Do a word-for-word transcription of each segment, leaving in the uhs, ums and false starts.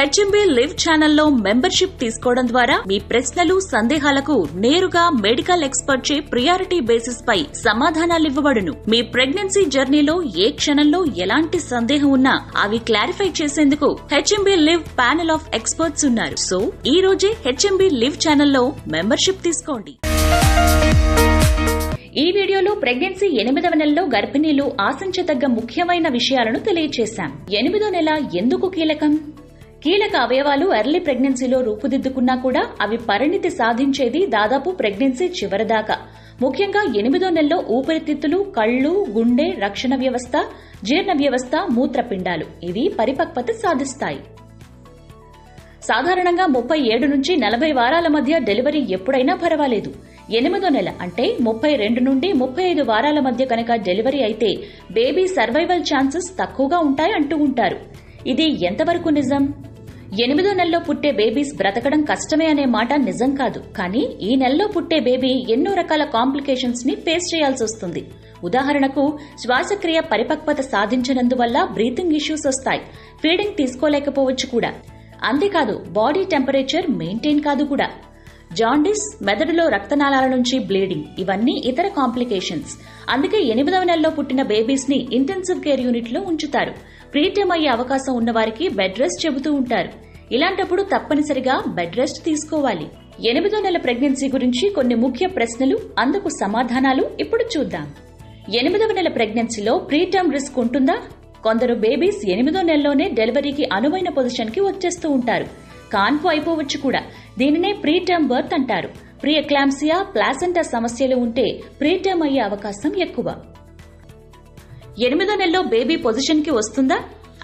H M B live ఛానల్లో membership తీసుకోవడం ద్వారా మీ ప్రశ్నలు సందేహాలకు నేరుగా మెడికల్ ఎక్స్పర్ట్ చే ప్రయారిటీ బేసిస్ పై సమాధానాలు ఇవ్వబడును. మీ ప్రెగ్నెన్సీ జర్నీలో ఏ క్షణంలో ఎలాంటి సందేహం ఉన్నా అవి క్లారిఫై చేసేందుకు H M B live panel of experts ఉన్నారు. సో ఈ రోజే హెచ్ ఎం బి లివ్ ఛానల్లో మెంబర్షిప్ తీసుకోండి. ఈ వీడియోలో ప్రెగ్నెన్సీ ఎనిమిదవ నెలలో గర్భిణీలు ఆశించదగ్గ ముఖ్యమైన విషయాలను తెలియజేశాం. ఎనిమిదో నెల ఎందుకు కీలకం? కీలక అవయవాలు ఎర్లీ ప్రెగ్నెన్సీలో రూపుదిద్దుకున్నా కూడా అవి పరిణితి సాధించేది దాదాపు ప్రెగ్నెన్సీ చివరిదాకా. ముఖ్యంగా ఎనిమిదో నెలలో ఊపిరితిత్తులు, కళ్లు, గుండె, రక్షణ వ్యవస్థ, జీర్ణ వ్యవస్థ, మూత్రపిండాలు ఇవి పరిపక్వత సాధిస్తాయి. సాధారణంగా ముప్పై ఏడు నుంచి నలభై వారాల మధ్య డెలివరీ ఎప్పుడైనా పర్వాలేదు. ఎనిమిదో నెల అంటే ముప్పై రెండు నుండి ముప్పై ఐదు వారాల మధ్య కనుక డెలివరీ అయితే బేబీ సర్వైవల్ ఛాన్సెస్ తక్కువగా ఉంటాయి అంటూ ఉంటారు. ఇది ఎంతవరకు నిజం? ఎనిమిదో నెలలో పుట్టే బేబీస్ బ్రతకడం కష్టమే అనే మాట నిజం కాదు. కానీ ఈ నెలలో పుట్టే బేబీ ఎన్నో రకాల కాంప్లికేషన్స్ ని ఫేస్ చేయాల్సి వస్తుంది. ఉదాహరణకు శ్వాసక్రియ పరిపక్వత సాధించినందువల్ల బ్రీతింగ్ ఇష్యూస్ వస్తాయి. ఫీడింగ్ తీసుకోలేకపోవచ్చు కూడా. అంతేకాదు బాడీ టెంపరేచర్ మెయింటైన్ కాదు కూడా. జాండిస్, మెదడులో రక్తనాళాల నుంచి బ్లీడింగ్ ఇవన్నీ ఇతర కాంప్లికేషన్స్. అందుకే ఎనిమిదవ నెలలో పుట్టిన బేబీస్ ని ఇంటెన్సివ్ కేర్ యూనిట్ లో ఉంచుతారు. ప్రీటర్మ్ అయ్యే అవకాశం ఉన్నవారికి బెడ్ రెస్ట్ చెబుతూ ఉంటారు. ఇలాంటప్పుడు తప్పనిసరిగా బెడ్ రెస్ట్ తీసుకోవాలి. ఎనిమిదో నెల ప్రెగ్నెన్సీ గురించి కొన్ని ముఖ్య ప్రశ్నలు, అందుకు సమాధానాలు ఇప్పుడు చూద్దాం. ఎనిమిదవ నెల ప్రెగ్నెన్సీలో ప్రీటర్మ్ రిస్క్ ఉంటుందా? కొందరు బేబీస్ ఎనిమిదో నెలలోనే డెలివరీకి అనువైన పొజిషన్ కి వచ్చేస్తూ ఉంటారు. కాన్పు అయిపోవచ్చు కూడా. దీనినే ప్రీ టర్మ్ బర్త్ అంటారు. ప్రీ ఎక్లాంప్సియా, ప్లాసెంటా సమస్యలు ఉంటే ప్రీ టర్మ్ అయ్యే అవకాశం ఎక్కువ. ఎనిమిదో నెలలో బేబీ పొజిషన్ కి వస్తుందా?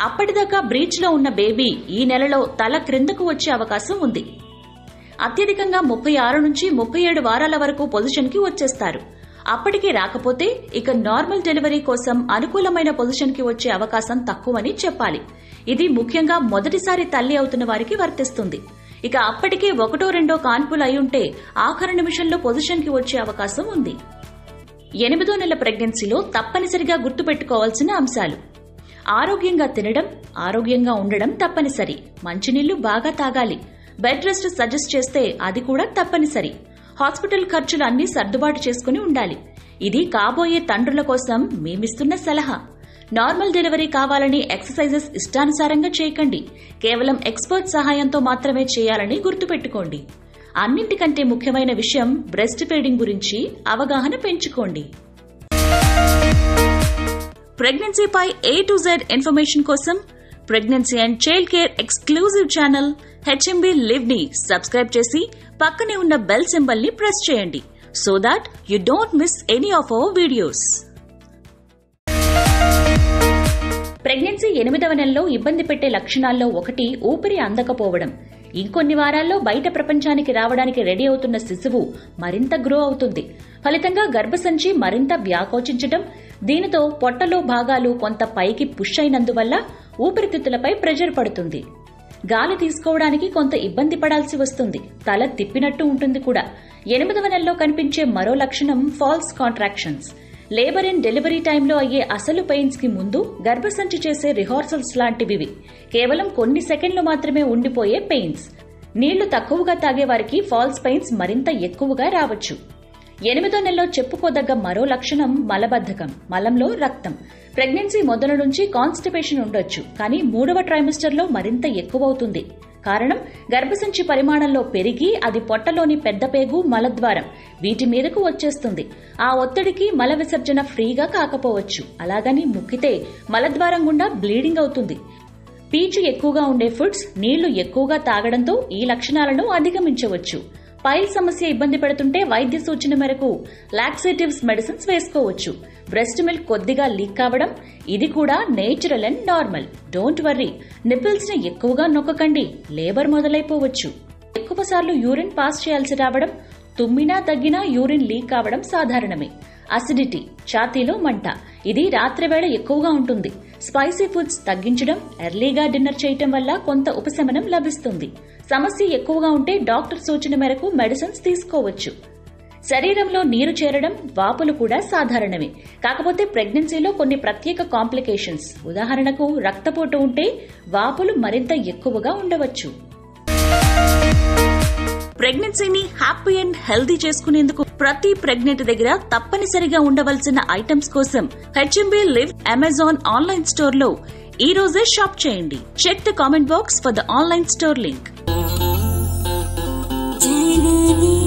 అప్పటిదాకా బ్రీచ్ లో ఉన్న బేబీ ఈ నెలలో తల క్రిందకు వచ్చే అవకాశం ఉంది. అత్యధికంగా ముప్పై ఆరు నుంచి ముప్పై ఏడు వారాల వరకు పొజిషన్ కి వచ్చేస్తారు. అప్పటికి రాకపోతే ఇక నార్మల్ డెలివరీ కోసం అనుకూలమైన పొజిషన్ కి వచ్చే అవకాశం తక్కువని చెప్పాలి. ఇది ముఖ్యంగా మొదటిసారి తల్లి అవుతున్న వారికి వర్తిస్తుంది. ఇక అప్పటికే ఒకటో రెండో కాన్పులు అయ్యుంటే ఆఖరి నిమిషంలో పొజిషన్ కి వచ్చే అవకాశం ఉంది. ఎనిమిదో నెల ప్రెగ్నెన్సీలో తప్పనిసరిగా గుర్తుపెట్టుకోవాల్సిన అంశాలు: ఆరోగ్యంగా తినడం, ఆరోగ్యంగా ఉండడం తప్పనిసరి. మంచినీళ్లు బాగా తాగాలి. బెడ్ రెస్ట్ సజెస్ట్ చేస్తే అది కూడా తప్పనిసరి. హాస్పిటల్ ఖర్చులు అన్ని సర్దుబాటు చేసుకుని ఉండాలి. ఇది కాబోయే తండ్రుల కోసం మేమిస్తున్న సలహా. నార్మల్ డెలివరీ కావాలని ఎక్సర్సైజెస్ ఇష్టానుసారంగా చేయకండి. కేవలం ఎక్స్పర్ట్ సహాయంతో మాత్రమే చేయాలని గుర్తుపెట్టుకోండి. అన్నింటికంటే ముఖ్యమైన విషయం బ్రెస్ట్ ఫీడింగ్ గురించి అవగాహన పెంచుకోండి. ప్రెగ్నెన్సీపై ఏ టు జెడ్ ఇన్ఫర్మేషన్ కోసం pregnancy and child care exclusive channel H M B live ని సబ్స్క్రైబ్ చేసి పక్కనే ఉన్న బెల్ సింబల్ ని ప్రెస్ చేయండి. So that you don't miss any of our videos. Pregnancy ఎనిమిదవ నెలలో ఇబ్బంది పెట్టే లక్షణాల్లో ఒకటి ఊపిరి అందకపోవడం. ఇంకొన్ని వారాల్లో బయట ప్రపంచానికి రావడానికి రెడీ అవుతున్న శిశువు మరింత గ్రో అవుతుంది. ఫలితంగా గర్భసంచి మరింత వ్యాకోచించడం, దీనితో పొట్టలో భాగాలు కొంత పైకి పుష్ అయినందువల్ల ఊపిరితిత్తులపై ప్రెజర్ పడుతుంది. గాలి తీసుకోవడానికి కొంత ఇబ్బంది పడాల్సి వస్తుంది. తల తిప్పినట్టు ఉంటుంది కూడా. ఎనిమిదవ నెలలో కనిపించే మరో లక్షణం false contractions. Labour and delivery టైంలో అయ్యే అసలు పెయిన్స్ కి ముందు గర్భసంచి చేసే రిహార్సల్స్ లాంటివి. కేవలం కొన్ని సెకండ్లు మాత్రమే ఉండిపోయే పెయిన్స్. నీళ్లు తక్కువగా తాగే వారికి ఫాల్స్ పెయిన్స్ మరింత ఎక్కువగా రావచ్చు. ఎనిమిదో నెలలో చెప్పుకోదగ్గ మరో లక్షణం మలబద్ధకం, మలంలో రక్తం. ప్రెగ్నెన్సీ మొదలు నుంచి కాన్స్టిపేషన్ ఉండొచ్చు, కానీ మూడవ ట్రైమిస్టర్లో మరింత ఎక్కువవుతుంది. కారణం గర్భసంచి పరిమాణంలో పెరిగి అది పొట్టలోని పెద్ద పేగు, మలద్వారం వీటి మీదకు వచ్చేస్తుంది. ఆ ఒత్తిడికి మల విసర్జన ఫ్రీగా కాకపోవచ్చు. అలాగని ముక్కితే మలద్వారం గుండా బ్లీడింగ్ అవుతుంది. పీచు ఎక్కువగా ఉండే ఫుడ్స్, నీళ్లు ఎక్కువగా తాగడంతో ఈ లక్షణాలను అధిగమించవచ్చు. పైల్ సమస్య ఇబ్బంది పెడుతుంటే వైద్య సూచన మేరకు లాక్సేటివ్స్ మెడిసిన్స్ వేసుకోవచ్చు. బ్రెస్ట్ మిల్క్ కొద్దిగా లీక్ కావడం, ఇది కూడా natural and normal. Don't worry, nipples ని ఎక్కువగా నొక్కకండి, లేబర్ మొదలైపోవచ్చు. ఎక్కువసార్లు యూరిన్ పాస్ చేయాల్సి రావడం, తుమ్మినా తగ్గినా యూరిన్ లీక్ కావడం సాధారణమే. అసిడిటీ, ఛాతీలో మంట, ఇది రాత్రివేళ ఎక్కువగా ఉంటుంది. స్పైసీ ఫుడ్స్ తగ్గించడం, ఎర్లీగా డిన్నర్ చేయటం వల్ల కొంత ఉపశమనం లభిస్తుంది. సమస్య ఎక్కువగా ఉంటే డాక్టర్ సూచన మేరకు మెడిసిన్స్ తీసుకోవచ్చు. శరీరంలో నీరు చేరడం, వాపులు కూడా సాధారణమే. కాకపోతే ప్రెగ్నెన్సీలో కొన్ని ప్రత్యేక కాంప్లికేషన్స్, ఉదాహరణకు రక్తపోటు ఉంటే వాపులు మరింత ఎక్కువగా ఉండవచ్చు. ప్రెగ్నెన్సీని హ్యాపీ అండ్ హెల్దీ చేసుకునేందుకు ప్రతి ప్రెగ్నెంట్ దగ్గర తప్పనిసరిగా ఉండవలసిన ఐటమ్స్ కోసం H M B live Amazon online store లో ఈ రోజే షాప్ చేయండి. Check the comment box for the online store link.